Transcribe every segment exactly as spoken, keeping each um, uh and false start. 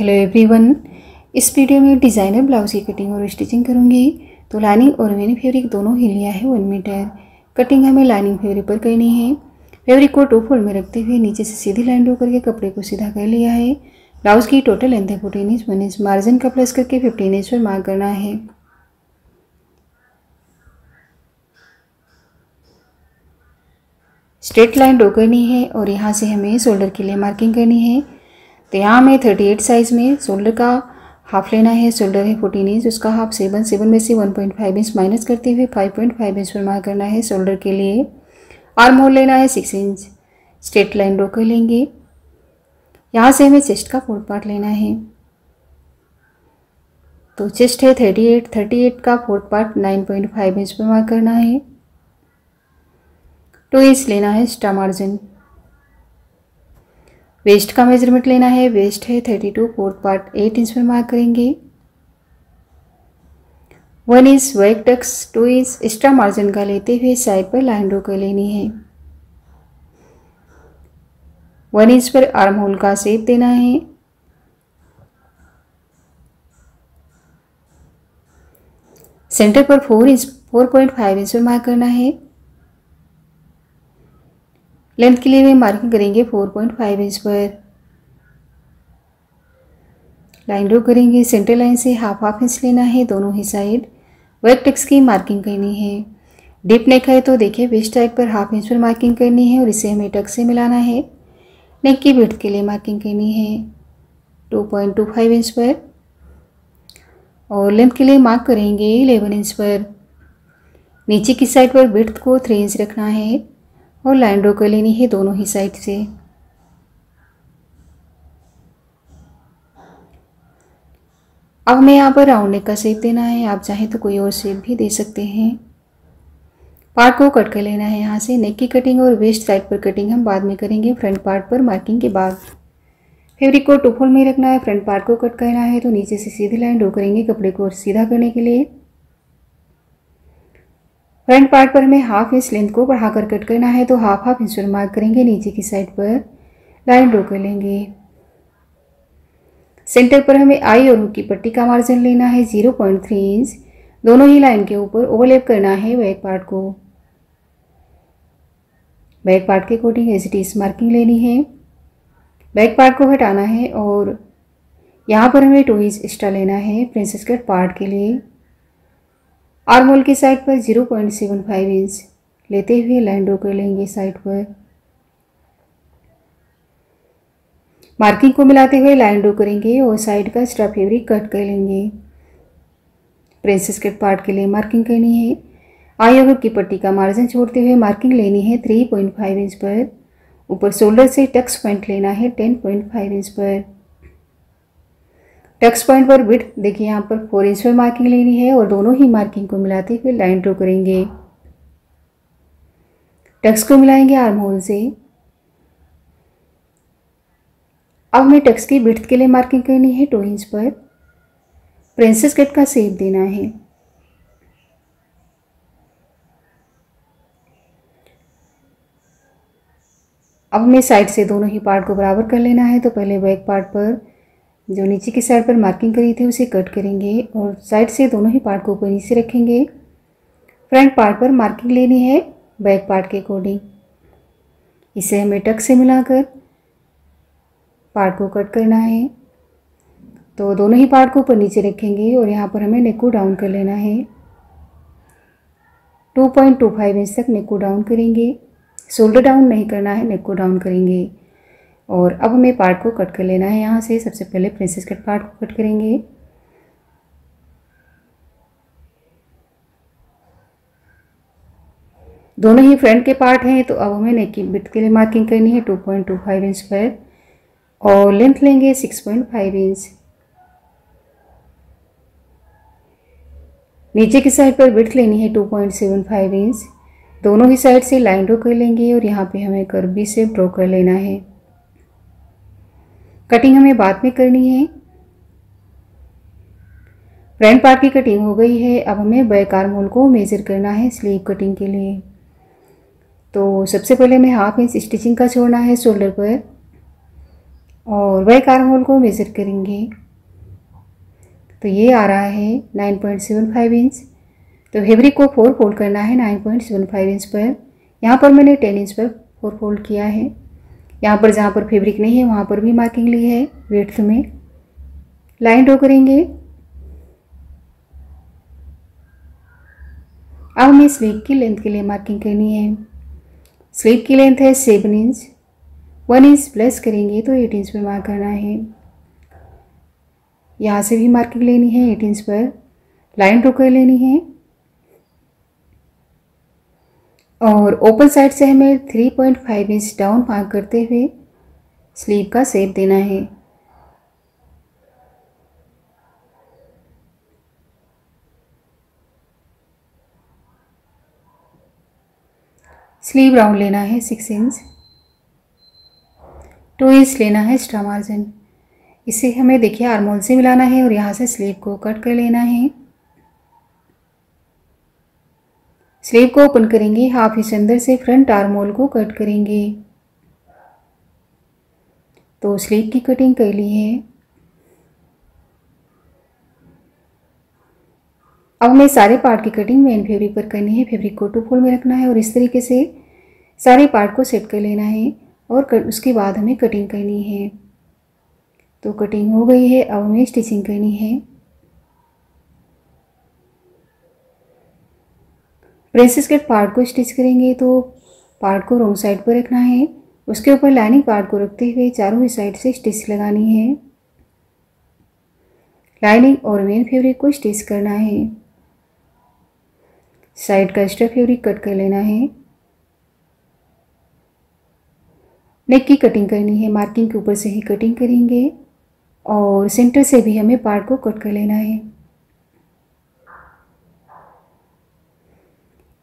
Hello everyone, इस video में designer blouse की कटिंग और स्टिचिंग करूँगी। तो लाइनिंग और मैंने फैब्रिक दोनों ही लिया है वन मीटर। कटिंग हमें लाइनिंग फैब्रिक पर करनी है। फैब्रिक को टू फोल्ड में रखते हुए नीचे से सीधी लाइन ड्रॉ करके कपड़े को सीधा कर लिया है। ब्लाउज की टोटल लेंथ है fourteen inch. One inch margin का प्लस करके फिफ्टीन इंच पर मार्क करना है। स्ट्रेट लाइन ड्रॉ करनी है और यहाँ से हमें शोल्डर के लिए मार्किंग करनी है। तो यहाँ हमें थर्टी एट साइज़ में शोल्डर का हाफ लेना है। शोल्डर है फोर्टीन इंच, उसका हाफ सेवन सेवन में से one point five inch minus करते हुए फाइव पॉइंट फाइव इंच पर मार्क करना है। शोल्डर के लिए आर्म होल लेना है six inch. Straight line draw कर लेंगे। यहाँ से हमें चेस्ट का फोर्थ पार्ट लेना है। तो चेस्ट है थर्टी एट थर्टी एट का fourth part nine point five inch पर मार्क करना है। टू इंच लेना है एक्स्ट्रा मार्जिन। वेस्ट का मेजरमेंट लेना है। वेस्ट है thirty two, fourth part eight inch पर मार्क करेंगे। वन इंच वेक tucks, two inch extra margin का लेते हुए साइड पर लाइन ड्रॉ कर लेनी है। वन इंच पर आर्म होल का शेप देना है। सेंटर पर four inch four point five inch पर मार्क करना है। लेंथ के लिए भी मार्किंग करेंगे फोर पॉइंट फाइव इंच पर। लाइन ड्रॉ करेंगे। सेंटर लाइन से हाफ हाफ इंच लेना है दोनों ही साइड। वर्क टेक्स की मार्किंग करनी है। डीप नेक है तो देखिए वेस्ट टाइप पर हाफ इंच पर मार्किंग करनी है और इसे हमें टक से मिलाना है। नेक की विड्थ के लिए मार्किंग करनी है two point two five inch पर और लेंथ के लिए मार्क करेंगे इलेवन इंच पर। नीचे की साइड पर विड्थ को थ्री इंच रखना है और लाइन ड्रॉ कर लेनी है दोनों ही साइड से। अब हमें यहाँ पर राउंड नेक का शेप देना है। आप चाहें तो कोई और शेप भी दे सकते हैं। पार्ट को कट कर लेना है यहाँ से। नेक की कटिंग और वेस्ट साइड पर कटिंग हम बाद में करेंगे, फ्रंट पार्ट पर मार्किंग के बाद। फैब्रिक को टू फोल्ड में रखना है। फ्रंट पार्ट को कट करना है तो नीचे से सीधी लाइन ड्रॉ करेंगे कपड़े को सीधा करने के लिए। फ्रंट पार्ट पर हमें हाफ इंच लेंथ को बढ़ाकर कट करना है तो हाफ हाफ इंच पर मार्क करेंगे। नीचे की साइड पर लाइन ड्रॉ कर लेंगे। सेंटर पर हमें आई और हुक की पट्टी का मार्जिन लेना है ज़ीरो पॉइंट थ्री इंच। दोनों ही लाइन के ऊपर ओवरलैप करना है बैक पार्ट को। बैक पार्ट के according as it is marking लेनी है। बैक पार्ट को हटाना है और यहाँ पर हमें टू इंच एक्स्ट्रा लेना है प्रिंसेस कट पार्ट के लिए। आर्म होल की साइड पर zero point seven five inch लेते हुए लाइन ड्रॉ कर लेंगे साइड पर। मार्किंग को मिलाते हुए लाइन ड्रॉ करेंगे और साइड का एक्स्ट्रा फैब्रिक कट कर लेंगे। प्रिंसेस कट पार्ट के लिए मार्किंग करनी है। आई और हुक की पट्टी का मार्जिन छोड़ते हुए मार्किंग लेनी है थ्री पॉइंट फाइव इंच पर। ऊपर शोल्डर से टक्स पॉइंट लेना है टेन पॉइंट फाइव इंच पर। टक्स पॉइंट पर विड्थ देखिए यहाँ पर फोर इंच पर मार्किंग लेनी है और दोनों ही मार्किंग को मिलाते हुए लाइन ड्रॉ करेंगे। टक्स को मिलाएंगे आर्म होल से। अब हमें टक्स की विड्थ के लिए मार्किंग करनी है टू इंच पर। प्रिंसेस कट का शेप देना है। अब हमें साइड से दोनों ही पार्ट को बराबर कर लेना है तो पहले बैक पार्ट पर जो नीचे की साइड पर मार्किंग करी थी उसे कट करेंगे और साइड से दोनों ही पार्ट को ऊपर नीचे रखेंगे। फ्रंट पार्ट पर मार्किंग लेनी है बैक पार्ट के अकॉर्डिंग। इसे हमें टक से मिलाकर पार्ट को कट करना है तो दोनों ही पार्ट को ऊपर नीचे रखेंगे और यहाँ पर हमें नेक को डाउन कर लेना है। Two point two five inch तक नेक को डाउन करेंगे। शोल्डर डाउन नहीं करना है, नेक को डाउन करेंगे। और अब हमें पार्ट को कट कर लेना है यहाँ से। सबसे पहले प्रिंसेस कट पार्ट को कट करेंगे। दोनों ही फ्रंट के पार्ट हैं तो अब हमें नेक की विड्थ के लिए मार्किंग करनी है two point two five inch पर और लेंथ लेंगे सिक्स पॉइंट फाइव इंच। नीचे की साइड पर विड्थ लेनी है two point seven five inch. दोनों ही साइड से लाइन ड्रॉ कर लेंगे और यहाँ पे हमें कर्वी शेप ड्रॉ कर लेना है। कटिंग हमें बाद में करनी है। फ्रंट पार्ट की कटिंग हो गई है। अब हमें बैक आर्म होल को मेजर करना है स्लीव कटिंग के लिए। तो सबसे पहले हमें हाफ इंच स्टिचिंग का छोड़ना है शोल्डर पर। और वाई कार्बन को मेज़र करेंगे। तो ये आ रहा है nine point seven five inch. तो हेवरी को फोर फोल्ड करना है nine point seven five inch पर। यहाँ पर मैंने टेन इंच पर फोर फोल्ड किया है। यहाँ पर जहाँ पर फैब्रिक नहीं है वहाँ पर भी मार्किंग ली है विड्थ में। लाइन ड्रॉ करेंगे। अब हमें स्लीव की लेंथ के लिए मार्किंग करनी है। स्लीव की लेंथ है seven inch, one inch plus करेंगे तो एट इंच पर मार्क करना है। यहाँ से भी मार्किंग लेनी है एट इंच पर। लाइन ड्रॉ कर लेनी है। और ओपन साइड से हमें three point five inch down mark करते हुए स्लीव का शेप देना है। स्लीव राउंड लेना है सिक्स इंच, टू इंच लेना है एक्स्ट्रा मार्जिन। इसे हमें देखिए आर्म होल से मिलाना है और यहाँ से स्लीव को कट कर लेना है। स्लीव को ओपन करेंगे, हाफ इंच अंदर से फ्रंट आर्म होल को कट करेंगे। तो स्लीव की कटिंग कर ली है। अब हमें सारे पार्ट की कटिंग मेन फैब्रिक पर करनी है। फैब्रिक को टू फोल्ड में रखना है और इस तरीके से सारे पार्ट को सेट कर लेना है और कर, उसके बाद हमें कटिंग करनी है। तो कटिंग हो गई है। अब हमें स्टिचिंग करनी है। प्रिंसेस कट पार्ट को स्टिच करेंगे। तो पार्ट को रॉन्ग साइड पर रखना है, उसके ऊपर लाइनिंग पार्ट को रखते हुए चारों ही साइड से स्टिच लगानी है। लाइनिंग और मेन फैब्रिक को स्टिच करना है। साइड का एक्स्ट्रा फैब्रिक कट कर लेना है। नेक की कटिंग करनी है। मार्किंग के ऊपर से ही कटिंग करेंगे और सेंटर से भी हमें पार्ट को कट कर लेना है।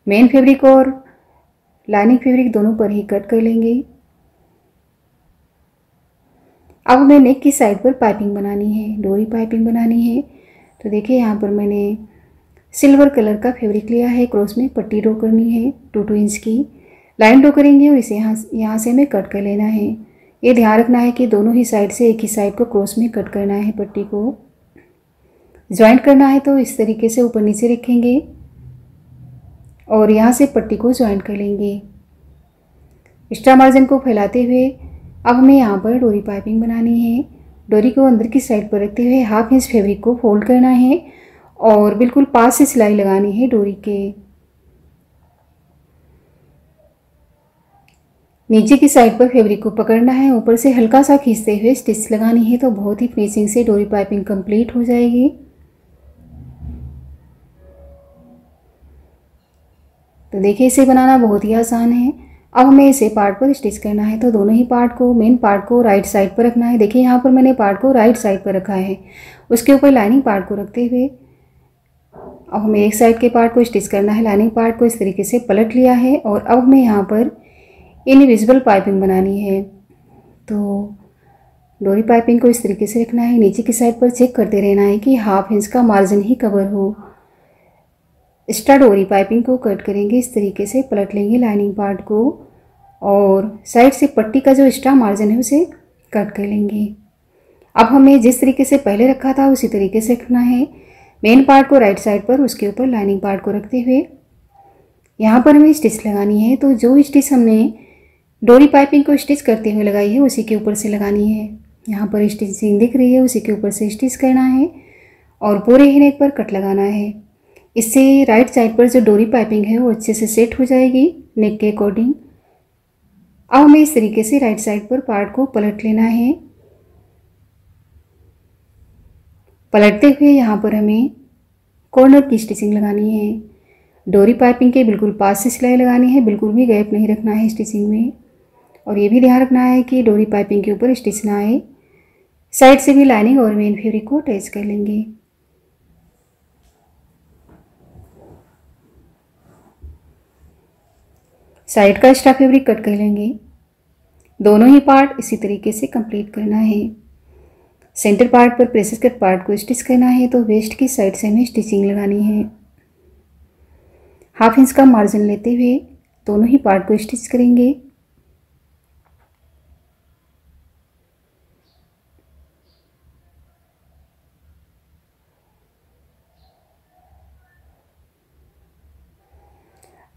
मेन फैब्रिक और लाइनिंग फैब्रिक दोनों पर ही कट कर लेंगे। अब हमें नेक की साइड पर पाइपिंग बनानी है, डोरी पाइपिंग बनानी है। तो देखिए यहाँ पर मैंने सिल्वर कलर का फैब्रिक लिया है। क्रॉस में पट्टी ड्रॉ करनी है टू टू इंच की। लाइन ड्रॉ करेंगे और इसे यहाँ यहाँ से हमें कट कर लेना है। ये ध्यान रखना है कि दोनों ही साइड से एक ही साइड को क्रॉस में कट करना है। पट्टी को ज्वाइंट करना है तो इस तरीके से ऊपर नीचे रखेंगे और यहाँ से पट्टी को ज्वाइंट कर लेंगे। एक्स्ट्रा मार्जिन को फैलाते हुए अब हमें यहाँ पर डोरी पाइपिंग बनानी है। डोरी को अंदर की साइड पर रखते हुए हाफ इंच फैब्रिक को फोल्ड करना है और बिल्कुल पास से सिलाई लगानी है डोरी के। नीचे की साइड पर फैब्रिक को पकड़ना है, ऊपर से हल्का सा खींचते हुए स्टिच लगानी है। तो बहुत ही फिनिशिंग से डोरी पाइपिंग कंप्लीट हो जाएगी। तो देखिए इसे बनाना बहुत ही आसान है। अब हमें इसे पार्ट पर स्टिच करना है। तो दोनों ही पार्ट को, मेन पार्ट को राइट साइड पर रखना है। देखिए यहाँ पर मैंने पार्ट को राइट साइड पर रखा है, उसके ऊपर लाइनिंग पार्ट को रखते हुए अब हमें एक साइड के पार्ट को स्टिच करना है। लाइनिंग पार्ट को इस तरीके से पलट लिया है और अब हमें यहाँ पर इनविजिबल पाइपिंग बनानी है। तो डोरी पाइपिंग को इस तरीके से रखना है। नीचे की साइड पर चेक करते रहना है कि हाफ इंच का मार्जिन ही कवर हो। एक्स्ट्रा डोरी पाइपिंग को कट करेंगे, इस तरीके से पलट लेंगे लाइनिंग पार्ट को और साइड से पट्टी का जो एक्स्ट्रा मार्जिन है उसे कट कर लेंगे। अब हमें जिस तरीके से पहले रखा था उसी तरीके से रखना है। मेन पार्ट को राइट साइड पर, उसके ऊपर लाइनिंग पार्ट को रखते हुए यहाँ पर हमें स्टिच लगानी है। तो जो स्टिच हमने डोरी पाइपिंग को स्टिच करते हुए लगाई है उसी के ऊपर से लगानी है। यहाँ पर स्टिचिंग दिख रही है, उसी के ऊपर से स्टिच करना है और पूरे ही नेक पर कट लगाना है। इससे राइट साइड पर जो डोरी पाइपिंग है वो अच्छे से सेट हो जाएगी नेक के अकॉर्डिंग। अब हमें इस तरीके से राइट साइड पर पार्ट को पलट लेना है। पलटते हुए यहाँ पर हमें कॉर्नर की स्टिचिंग लगानी है। डोरी पाइपिंग के बिल्कुल पास से सिलाई लगानी है, बिल्कुल भी गैप नहीं रखना है स्टिचिंग में। और ये भी ध्यान रखना है कि डोरी पाइपिंग के ऊपर स्टिच ना आए। साइड से भी लाइनिंग और मेन फैब्रिक को अटैच कर लेंगे। साइड का एक्स्ट्रा फैब्रिक कट कर लेंगे। दोनों ही पार्ट इसी तरीके से कंप्लीट करना है। सेंटर पार्ट पर प्रेसेस कट पार्ट को स्टिच करना है। तो वेस्ट की साइड से हमें स्टिचिंग लगानी है। हाफ इंच का मार्जिन लेते हुए दोनों ही पार्ट को स्टिच करेंगे।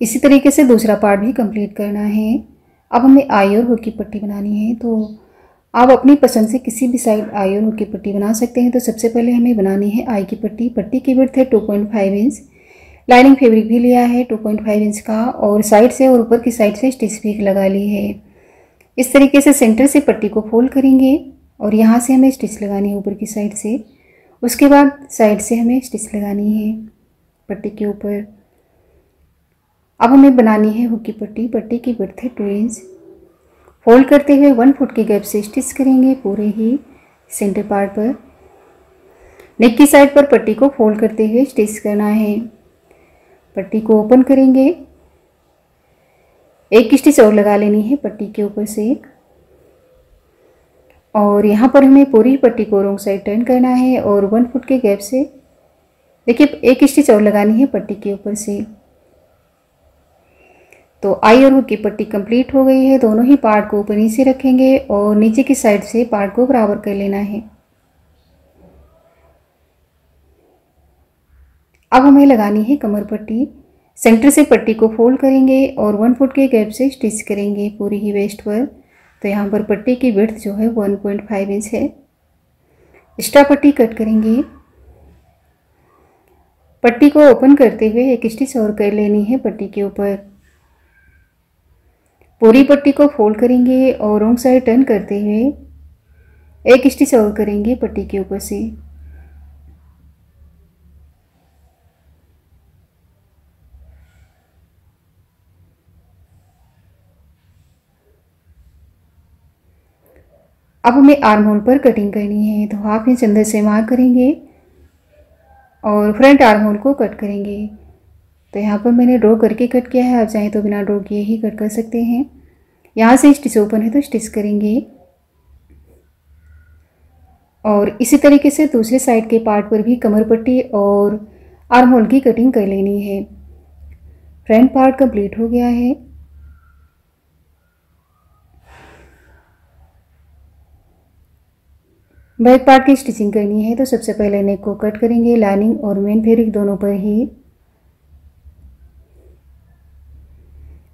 इसी तरीके से दूसरा पार्ट भी कंप्लीट करना है। अब हमें आई और हो की पट्टी बनानी है, तो आप अपनी पसंद से किसी भी साइड आई और हो की पट्टी बना सकते हैं। तो सबसे पहले हमें बनानी है आई की पट्टी। पट्टी की विड्थ है two point five inch, lining fabric भी लिया है टू पॉइंट फाइव इंच का, और साइड से और ऊपर की साइड से स्टिच भी लगा ली है। इस तरीके से सेंटर से पट्टी को फोल्ड करेंगे और यहाँ से हमें स्टिच लगानी है ऊपर की साइड से। उसके बाद साइड से हमें स्टिच लगानी है पट्टी के ऊपर। अब हमें बनानी है हुक की पट्टी। पट्टी की विड्थ है टू इंच, फोल्ड करते हुए वन फुट के गैप से स्टिच करेंगे पूरे ही सेंटर पार्ट पर। नेक की साइड पर पट्टी को फोल्ड करते हुए स्टिच करना है। पट्टी को ओपन करेंगे, एक स्टिच और लगा लेनी है पट्टी के ऊपर से, और यहाँ पर हमें पूरी पट्टी को रोंग साइड टर्न करना है और वन फुट के गैप से देखिए एक स्टिच और लगानी है पट्टी के ऊपर से। तो आई और हुक की पट्टी कंप्लीट हो गई है। दोनों ही पार्ट को ऊपर नीचे रखेंगे और नीचे की साइड से पार्ट को बराबर कर लेना है। अब हमें लगानी है कमर पट्टी। सेंटर से पट्टी को फोल्ड करेंगे और वन फुट के गैप से स्टिच करेंगे पूरी ही वेस्ट पर। तो यहाँ पर पट्टी की विड्थ जो है वन पॉइंट फाइव इंच है। एक्स्ट्रा पट्टी कट करेंगे। पट्टी को ओपन करते हुए एक स्टिच और कर लेनी है पट्टी के ऊपर। पूरी पट्टी को फोल्ड करेंगे और रोंग साइड टर्न करते हुए एक स्टिच और करेंगे पट्टी के ऊपर से। अब हमें आर्म होल पर कटिंग करनी है, तो हाफ इंच अंदर से मार्क करेंगे और फ्रंट आर्म होल को कट करेंगे। तो यहाँ पर मैंने ड्रॉ करके कट किया है, आप चाहें तो बिना ड्रॉ किए ही कट कर सकते हैं। यहाँ से स्टिच ओपन है तो स्टिच करेंगे, और इसी तरीके से दूसरे साइड के पार्ट पर भी कमर पट्टी और आर्म होल की कटिंग कर लेनी है। फ्रंट पार्ट कंप्लीट हो गया है। बैक पार्ट की स्टिचिंग करनी है, तो सबसे पहले नेक को कट करेंगे, लाइनिंग और मेन फैब्रिक दोनों पर ही।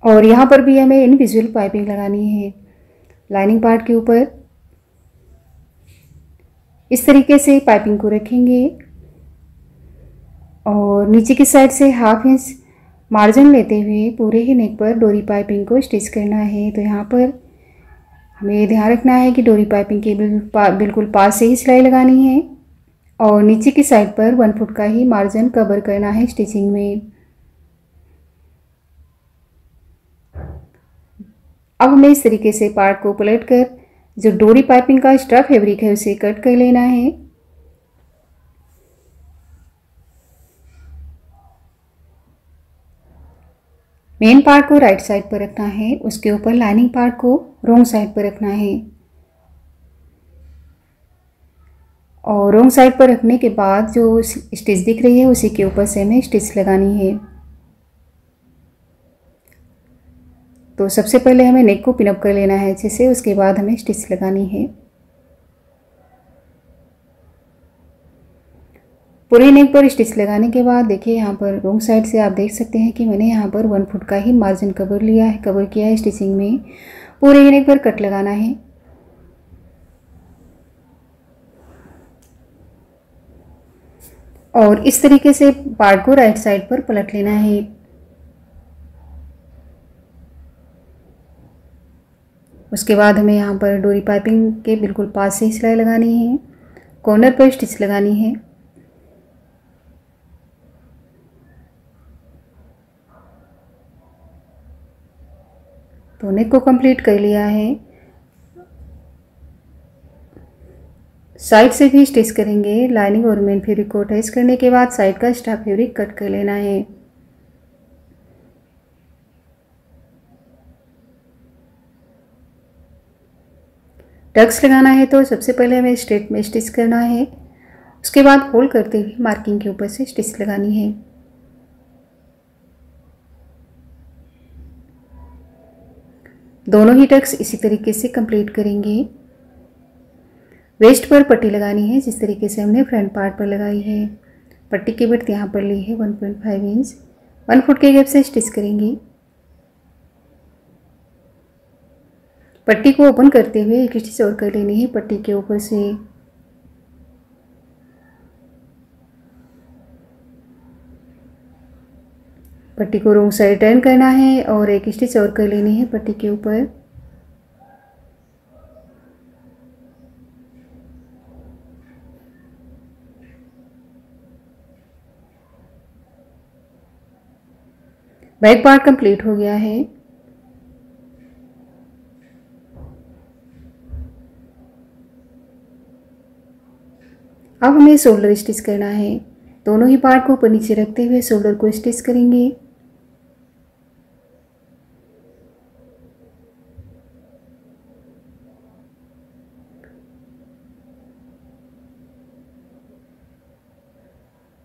और यहाँ पर भी हमें इनविजुअल पाइपिंग लगानी है लाइनिंग पार्ट के ऊपर। इस तरीके से पाइपिंग को रखेंगे और नीचे की साइड से हाफ इंच मार्जिन लेते हुए पूरे ही नेक पर डोरी पाइपिंग को स्टिच करना है। तो यहाँ पर हमें ध्यान रखना है कि डोरी पाइपिंग के बिल्कुल पास से ही सिलाई लगानी है, और नीचे की साइड पर वन फुट का ही मार्जिन कवर करना है स्टिचिंग में। अब हमें इस तरीके से पार्ट को पलटकर जो डोरी पाइपिंग का एक्स्ट्रा फैब्रिक है उसे कट कर लेना है। मेन पार्ट को राइट साइड पर रखना है, उसके ऊपर लाइनिंग पार्ट को रोंग साइड पर रखना है, और रोंग साइड पर रखने के बाद जो स्टिच दिख रही है उसी के ऊपर से हमें स्टिच लगानी है। तो सबसे पहले हमें नेक को पिनअप कर लेना है अच्छे से, उसके बाद हमें स्टिच लगानी है। पूरे नेक पर स्टिच लगाने के बाद देखिए यहाँ पर रोंग साइड से आप देख सकते हैं कि मैंने यहाँ पर वन फुट का ही मार्जिन कवर लिया है, कवर किया है स्टिचिंग में। पूरे नेक पर कट लगाना है। और इस तरीके से पार्ट को राइट साइड पर पलट लेना है। उसके बाद हमें यहाँ पर डोरी पाइपिंग के बिल्कुल पास से सिलाई लगानी है, कॉर्नर पर स्टिच लगानी है। तो नेक को कंप्लीट कर लिया है। साइड से भी स्टिच करेंगे, लाइनिंग और मेन फैब्रिक को अटैच करने के बाद साइड का एक्स्ट्रा फैब्रिक कट कर लेना है। टक्स लगाना है, तो सबसे पहले हमें स्ट्रेट में स्टिच करना है, उसके बाद फोल्ड करते हुए मार्किंग के ऊपर से स्टिच लगानी है। दोनों ही टक्स इसी तरीके से कंप्लीट करेंगे। वेस्ट पर पट्टी लगानी है जिस तरीके से हमने फ्रंट पार्ट पर लगाई है। पट्टी की विड्थ यहाँ पर ली है one point five inch, one foot के गैप से स्टिच करेंगे। पट्टी को ओपन करते हुए एक स्टिच और कर लेनी है। पट्टी के ऊपर से पट्टी को रोंग साइड टर्न करना है और एक स्टिच और कर लेनी है पट्टी के ऊपर। बैक पार्ट कंप्लीट हो गया है। अब हमें शोल्डर स्टिच करना है। दोनों ही पार्ट को ऊपर नीचे रखते हुए शोल्डर को स्टिच करेंगे।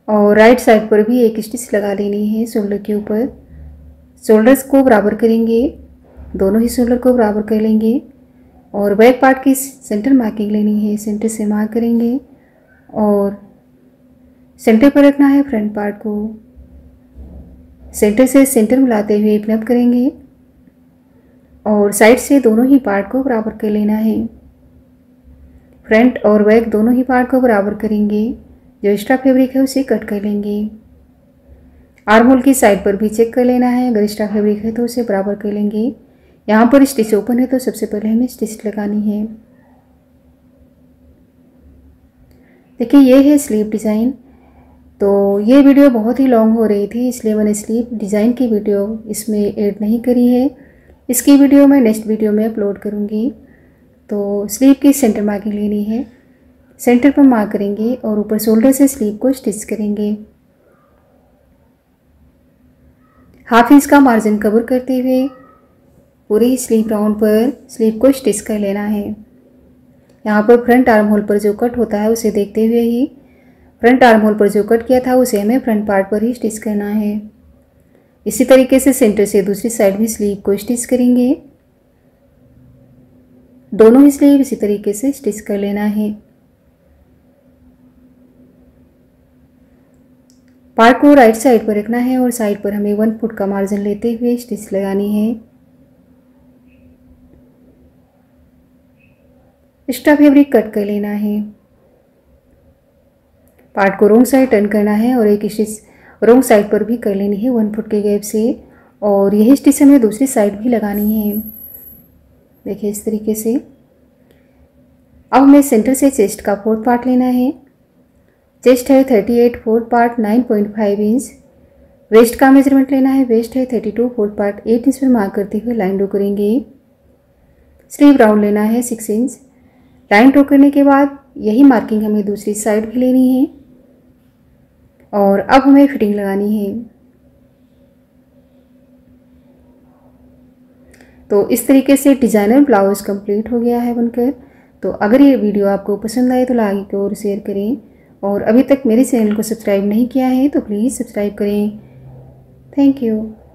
और राइट साइड पर भी एक स्टिच लगा लेनी है शोल्डर के ऊपर। शोल्डर्स को बराबर करेंगे, दोनों ही शोल्डर को बराबर कर लेंगे और बैक पार्ट की सेंटर मार्किंग लेनी है। सेंटर से मार्क करेंगे और सेंटर पर रखना है फ्रंट पार्ट को। सेंटर से सेंटर मिलाते हुए प्नप करेंगे और साइड से दोनों ही पार्ट को बराबर कर लेना है। फ्रंट और बैक दोनों ही पार्ट को बराबर करेंगे। जो एक्स्ट्रा फैब्रिक है उसे कट कर लेंगे। आर्म होल की साइड पर भी चेक कर लेना है, अगर एक्स्ट्रा फैब्रिक है तो उसे बराबर कर लेंगे। यहाँ पर स्टिच ओपन है तो सबसे पहले हमें स्टिच लगानी है। देखिए ये है स्लीव डिज़ाइन। तो ये वीडियो बहुत ही लॉन्ग हो रही थी इसलिए मैंने स्लीव डिज़ाइन की वीडियो इसमें ऐड नहीं करी है। इसकी वीडियो मैं नेक्स्ट वीडियो में अपलोड करूँगी। तो स्लीव की सेंटर मार्किंग लेनी है, सेंटर पर मार्क करेंगे और ऊपर शोल्डर से स्लीव को स्टिच करेंगे। हाफ इंच का मार्जिन कवर करते हुए पूरी स्लीव राउंड पर स्लीव को स्टिच कर लेना है। यहाँ पर फ्रंट आर्म होल पर जो कट होता है उसे देखते हुए ही फ्रंट आर्म होल पर जो कट किया था उसे हमें फ्रंट पार्ट पर ही स्टिच करना है। इसी तरीके से सेंटर से दूसरी साइड भी स्लीव को स्टिच करेंगे। दोनों ही स्लीव इसी तरीके से स्टिच कर लेना है। पार्ट को राइट साइड पर रखना है और साइड पर हमें वन फुट का मार्जिन लेते हुए स्टिच लगानी है। एक्स्ट्रा फैब्रिक कट कर लेना है। पार्ट को रोंग साइड टर्न करना है और एक स्टिच रोंग साइड पर भी कर लेनी है वन फुट के गैप से और यही स्टिच हमें दूसरी साइड भी लगानी है। देखिए इस तरीके से। अब हमें सेंटर से चेस्ट का फोर्थ पार्ट लेना है। चेस्ट है thirty eight, fourth part nine point five inch. Waist का मेजरमेंट लेना है। वेस्ट है thirty two, fourth part eight inch पर मार्क करते हुए लाइन ड्रॉ करेंगे। स्लीव राउंड लेना है सिक्स इंच। लाइन ड्रॉ करने के बाद यही मार्किंग हमें दूसरी साइड भी लेनी है और अब हमें फिटिंग लगानी है। तो इस तरीके से डिज़ाइनर ब्लाउज कंप्लीट हो गया है बनकर। तो अगर ये वीडियो आपको पसंद आए तो लाइक और शेयर करें और अभी तक मेरे चैनल को सब्सक्राइब नहीं किया है तो प्लीज़ सब्सक्राइब करें। Thank you.